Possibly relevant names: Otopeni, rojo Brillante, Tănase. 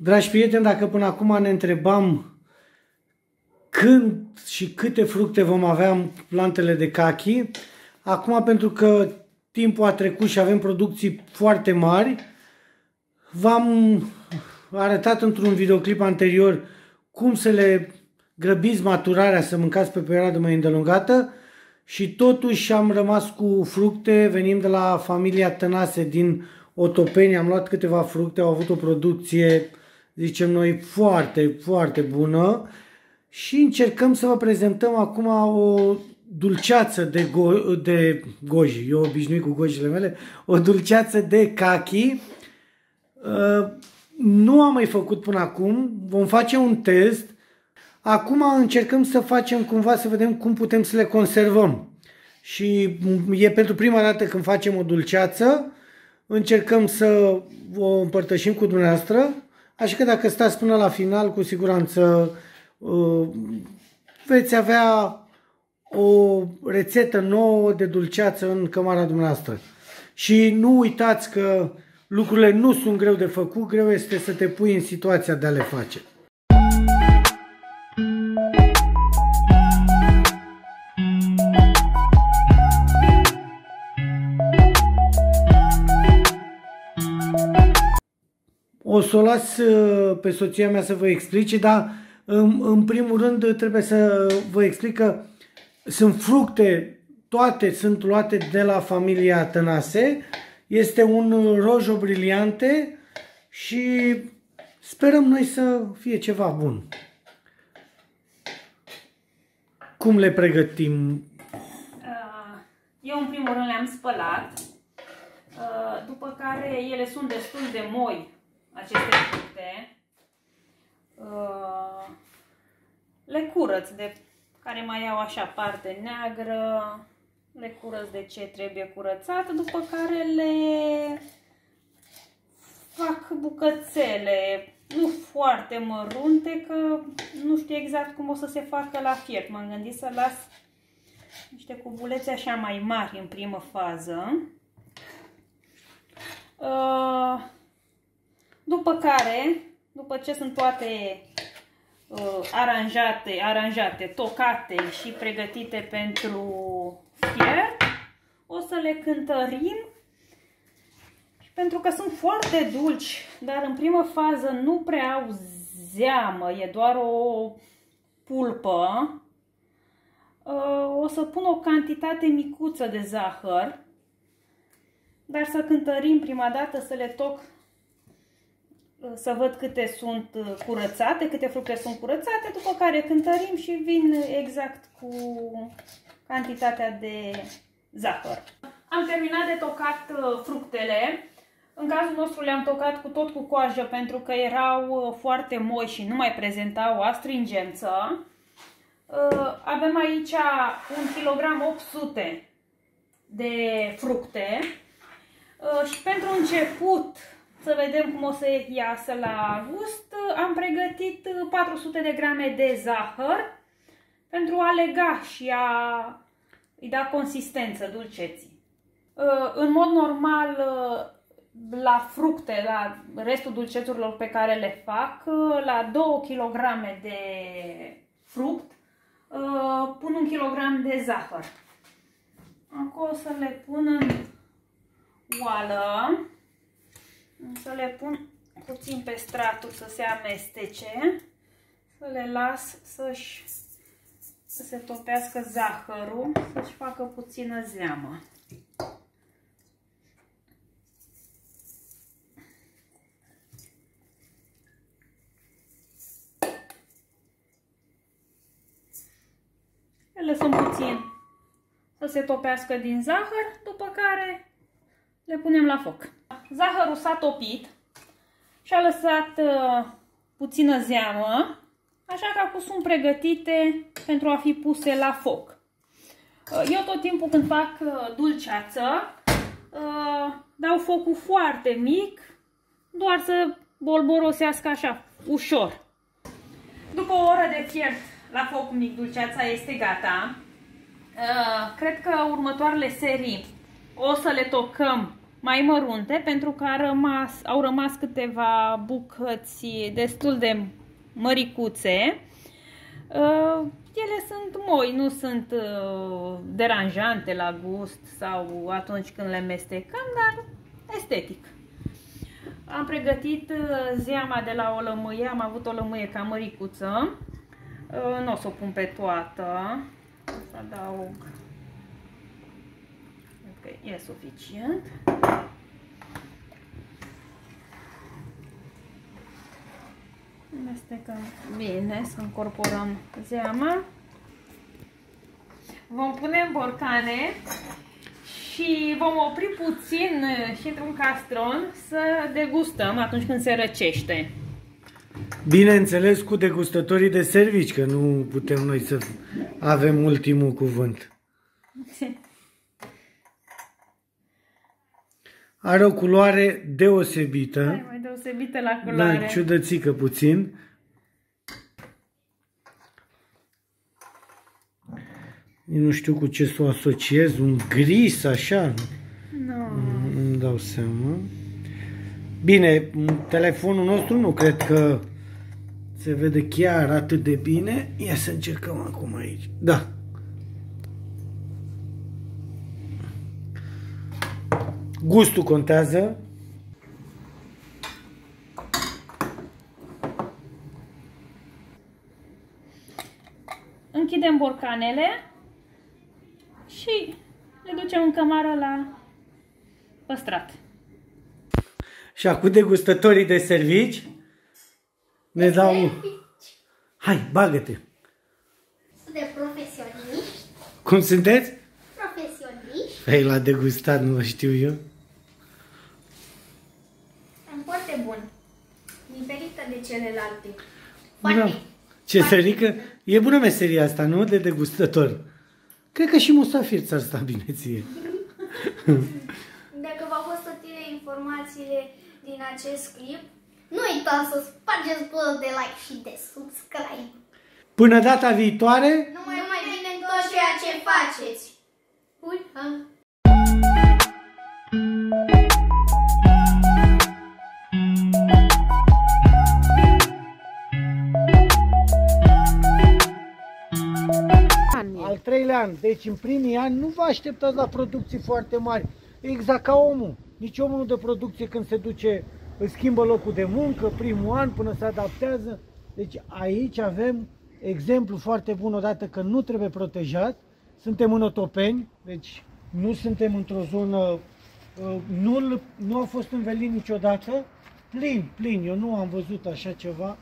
Dragi prieteni, dacă până acum ne întrebam când și câte fructe vom avea în plantele de caqui, acum pentru că timpul a trecut și avem producții foarte mari, v-am arătat într-un videoclip anterior cum să le grăbiți maturarea, să mâncați pe perioadă mai îndelungată și totuși am rămas cu fructe venind de la familia Tănase din Otopeni. Am luat câteva fructe, au avut o producție, zicem noi, foarte, foarte bună și încercăm să vă prezentăm acum o dulceață de goji. Eu obișnuit cu gojile mele, o dulceață de caqui. Nu am mai făcut până acum, vom face un test. Acum încercăm să facem cumva, să vedem cum putem să le conservăm. Și e pentru prima dată când facem o dulceață, încercăm să o împărtășim cu dumneavoastră, așa că dacă stați până la final, cu siguranță veți avea o rețetă nouă de dulceață în cămara dumneavoastră. Și nu uitați că lucrurile nu sunt greu de făcut, greu este să te pui în situația de a le face. O să o las pe soția mea să vă explice, dar în primul rând trebuie să vă explic că sunt fructe, toate sunt luate de la familia Tănase. Este un rojo Brillante și sperăm noi să fie ceva bun. Cum le pregătim? Eu în primul rând le-am spălat, după care ele sunt destul de moi, aceste fructe. Le curăț de care mai iau așa parte neagră, le curăț de ce trebuie curățat, după care le fac bucățele, nu foarte mărunte, că nu știu exact cum o să se facă la fiert. M-am gândit să las niște cubulețe așa mai mari în primă fază. După care, după ce sunt toate aranjate, tocate și pregătite pentru fiert, o să le cântărim. Pentru că sunt foarte dulci, dar în primă fază nu prea au zeamă, e doar o pulpă. O să pun o cantitate micuță de zahăr, dar să cântărim prima dată, să le toc, să văd câte sunt curățate, câte fructe sunt curățate, după care cântărim și vin exact cu cantitatea de zahăr. Am terminat de tocat fructele. În cazul nostru le-am tocat cu tot cu coajă pentru că erau foarte moi și nu mai prezentau astringență. Avem aici 1,8 kg de fructe și pentru început, să vedem cum o să iasă la gust, am pregătit 400 de grame de zahăr pentru a lega și a-i da consistență dulceții. În mod normal, la fructe, la restul dulcețurilor pe care le fac, la 2 kg de fruct, pun 1 kg de zahăr. Acum o să le pun în oală. Să le pun puțin pe straturi să se amestece, să le las să se topească zahărul, să-și facă puțină zeamă. Ele sunt puțin să se topească din zahăr, după care le punem la foc. Zahărul s-a topit și a lăsat puțină zeamă, așa că acum sunt pregătite pentru a fi puse la foc. Eu tot timpul când fac dulceață, dau focul foarte mic, doar să bolborosească așa, ușor. După o oră de fiert la foc mic, dulceața este gata. Cred că următoarele serii o să le tocăm mai mărunte, pentru că au rămas câteva bucăți destul de măricuțe. Ele sunt moi, nu sunt deranjante la gust sau atunci când le mestecăm, dar estetic. Am pregătit zeama de la o lămâie, am avut o lămâie ca măricuță. Nu o să o pun pe toată, o să adaug, okay, e suficient. Mestecăm bine, să încorporăm zeama. Vom pune în borcane și vom opri puțin și într-un castron să degustăm atunci când se răcește. Bineînțeles cu degustătorii de servici, că nu putem noi să avem ultimul cuvânt. Are o culoare deosebită. Mai deosebită la culoare. Da, ciudățică puțin. Eu nu știu cu ce să o asociez, un gris așa. No. Îmi dau seama. Bine, telefonul nostru nu cred că se vede chiar atât de bine. Ia să încercăm acum aici. Da. Gustul contează. Închidem borcanele și le ducem în cămară la păstrat. Și acum degustătorii de servici ne dau... Hai, bagă-te! Suntem profesioniști. Cum sunteți? Profesioniști. Păi l-a degustat, nu știu eu. Sunt foarte bun. Diferită de celelalte. Foarte. Ce sărică? E bună meseria asta, nu? De degustător. Cred că și musafir ți-ar sta bine ție. Dacă v-au fost utile informațiile din acest clip, nu uitați să spargeți bolul de like și de subscribe. Până data viitoare, numai bine în tot ceea ce faceți. Uita! Al treilea an, deci în primii ani nu vă așteptați la producții foarte mari, exact ca omul. Nici omul de producție când se duce, își schimbă locul de muncă, primul an până se adaptează. Deci aici avem exemplu foarte bun odată că nu trebuie protejat. Suntem în Otopeni, deci nu suntem într-o zonă, nu a fost învelit niciodată, plin, eu nu am văzut așa ceva.